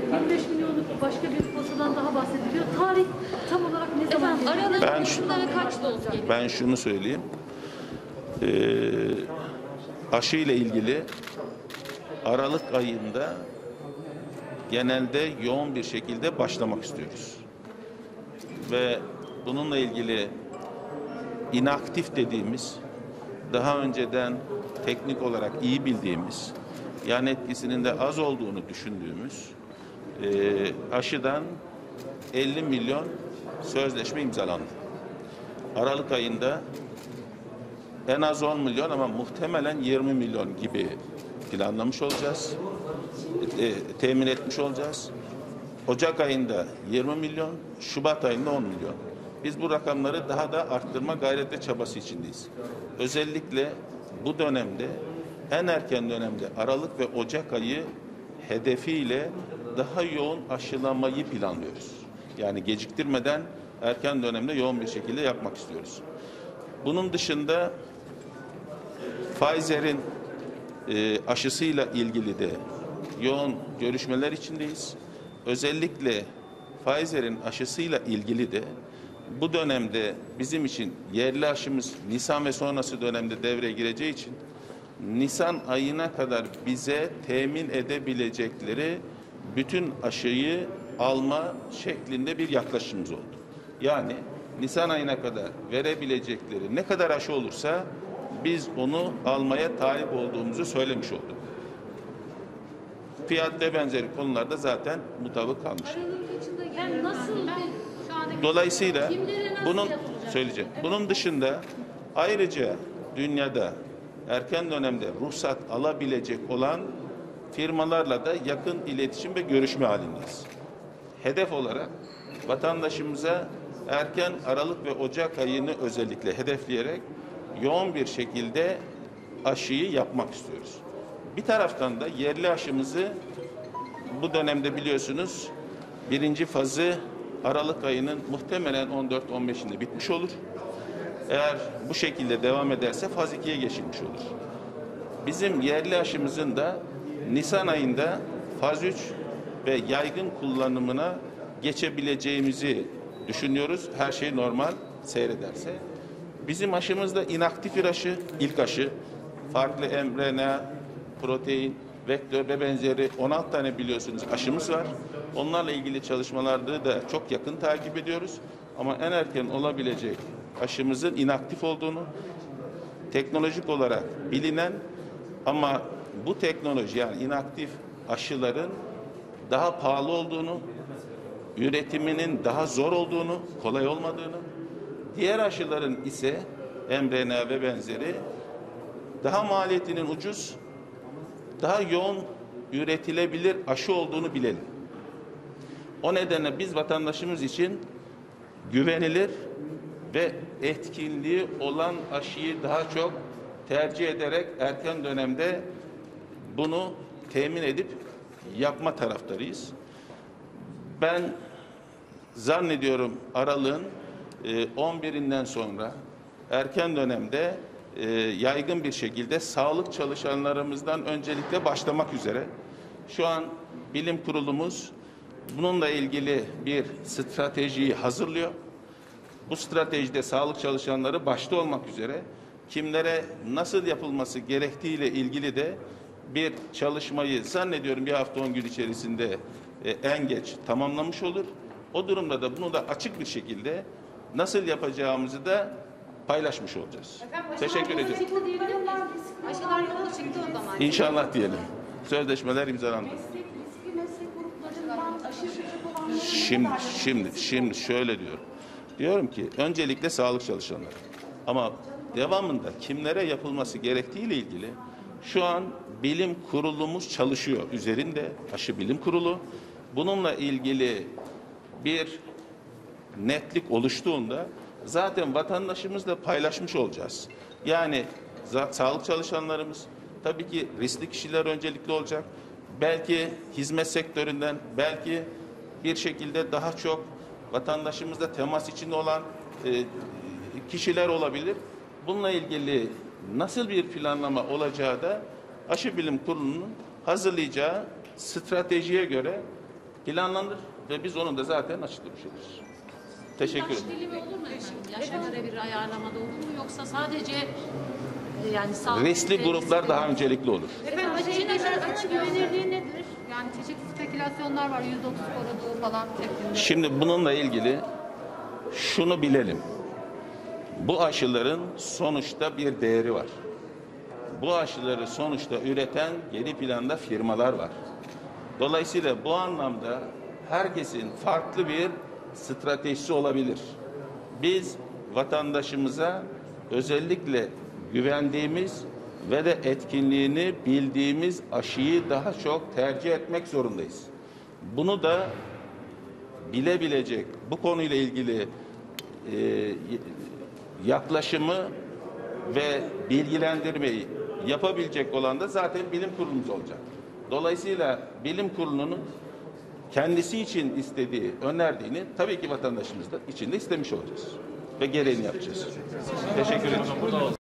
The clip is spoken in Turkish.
25 milyonluk başka bir postadan daha bahsediliyor. Tarih tam olarak ne zaman? Aralarında şunlara kaç doz gelecek? Ben şunu söyleyeyim. Aşı ile ilgili Aralık ayında genelde yoğun bir şekilde başlamak istiyoruz. Ve bununla ilgili inaktif dediğimiz, daha önceden teknik olarak iyi bildiğimiz, yan etkisinin de az olduğunu düşündüğümüz aşıdan 50 milyon sözleşme imzalandı. Aralık ayında en az 10 milyon ama muhtemelen 20 milyon gibi planlamış olacağız, temin etmiş olacağız. Ocak ayında 20 milyon, Şubat ayında 10 milyon. Biz bu rakamları daha da arttırma gayreti çabası içindeyiz. Özellikle bu dönemde, en erken dönemde Aralık ve Ocak ayı hedefiyle daha yoğun aşılamayı planlıyoruz. Yani geciktirmeden erken dönemde yoğun bir şekilde yapmak istiyoruz. Bunun dışında Pfizer'in aşısıyla ilgili de yoğun görüşmeler içindeyiz. Özellikle Pfizer'in aşısıyla ilgili de bu dönemde bizim için yerli aşımız Nisan ve sonrası dönemde devreye gireceği için Nisan ayına kadar bize temin edebilecekleri bütün aşıyı alma şeklinde bir yaklaşımımız oldu. Yani Nisan ayına kadar verebilecekleri ne kadar aşı olursa biz onu almaya talip olduğumuzu söylemiş olduk. Fiyat ve benzeri konularda zaten mutabık kalmış. Dolayısıyla bunun söyleyeceğim. Bunun dışında ayrıca dünyada erken dönemde ruhsat alabilecek olan firmalarla da yakın iletişim ve görüşme halindeyiz. Hedef olarak vatandaşımıza erken Aralık ve Ocak ayını özellikle hedefleyerek yoğun bir şekilde aşıyı yapmak istiyoruz. Bir taraftan da yerli aşımızı bu dönemde biliyorsunuz birinci fazı Aralık ayının muhtemelen 14-15'inde bitmiş olur. Eğer bu şekilde devam ederse faz 2'ye geçilmiş olur. Bizim yerli aşımızın da Nisan ayında faz 3 ve yaygın kullanımına geçebileceğimizi düşünüyoruz. Her şey normal seyrederse. Bizim aşımız da inaktif bir aşı, ilk aşı. Farklı mRNA, protein, vektör ve benzeri 16 tane biliyorsunuz aşımız var. Onlarla ilgili çalışmalarda da çok yakın takip ediyoruz. Ama en erken olabilecek aşımızın inaktif olduğunu, teknolojik olarak bilinen ama bu teknoloji yani inaktif aşıların daha pahalı olduğunu, üretiminin daha zor olduğunu, kolay olmadığını, diğer aşıların ise mRNA ve benzeri daha maliyetinin ucuz, daha yoğun üretilebilir aşı olduğunu bilelim. O nedenle biz vatandaşımız için güvenilir ve etkinliği olan aşıyı daha çok tercih ederek erken dönemde bunu temin edip yapma taraftarıyız. Ben zannediyorum Aralık'ın 11'inden sonra erken dönemde yaygın bir şekilde sağlık çalışanlarımızdan öncelikle başlamak üzere. Şu an bilim kurulumuz bununla ilgili bir stratejiyi hazırlıyor. Bu stratejide sağlık çalışanları başta olmak üzere kimlere nasıl yapılması gerektiğiyle ilgili de bir çalışmayı zannediyorum bir hafta 10 gün içerisinde en geç tamamlamış olur. O durumda da bunu da açık bir şekilde nasıl yapacağımızı da paylaşmış olacağız. Teşekkür ederim. Aşılar yola çıktı o zaman. İnşallah diyelim. Sözleşmeler imzalandı. Şimdi şöyle diyorum. Diyorum ki öncelikle sağlık çalışanları ama devamında kimlere yapılması gerektiğiyle ilgili şu an bilim kurulumuz çalışıyor üzerinde aşı bilim kurulu. Bununla ilgili bir netlik oluştuğunda zaten vatandaşımızla paylaşmış olacağız. Yani sağlık çalışanlarımız tabii ki riskli kişiler öncelikli olacak. Belki hizmet sektöründen belki bir şekilde daha çok vatandaşımızla temas içinde olan kişiler olabilir. Bununla ilgili nasıl bir planlama olacağı da Aşı Bilim Kurulu'nun hazırlayacağı stratejiye göre ilanlandır ve biz onun da zaten açık duruşuyoruz. Teşekkür ederim. Yaş dilimi olur mu efendim? Yaşlara bir ayarlamada olur mu yoksa sadece yani sağlık... Riskli gruplar daha öncelikli olur. Efendim aşı güvenirliği nedir? Yani çeşitli spekülasyonlar var. %30 koruduğu falan tepkinde. Şimdi bununla ilgili şunu bilelim. Bu aşıların sonuçta bir değeri var. Bu aşıları sonuçta üreten geri planda firmalar var. Dolayısıyla bu anlamda herkesin farklı bir stratejisi olabilir. Biz vatandaşımıza özellikle güvendiğimiz ve de etkinliğini bildiğimiz aşıyı daha çok tercih etmek zorundayız. Bunu da bilebilecek bu konuyla ilgili yaklaşımı ve bilgilendirmeyi yapabilecek olan da zaten bilim kurulumuz olacak. Dolayısıyla bilim kurulunun kendisi için istediği, önerdiğini tabii ki vatandaşımız da içinde istemiş olacağız ve gereğini yapacağız. Teşekkür ederim.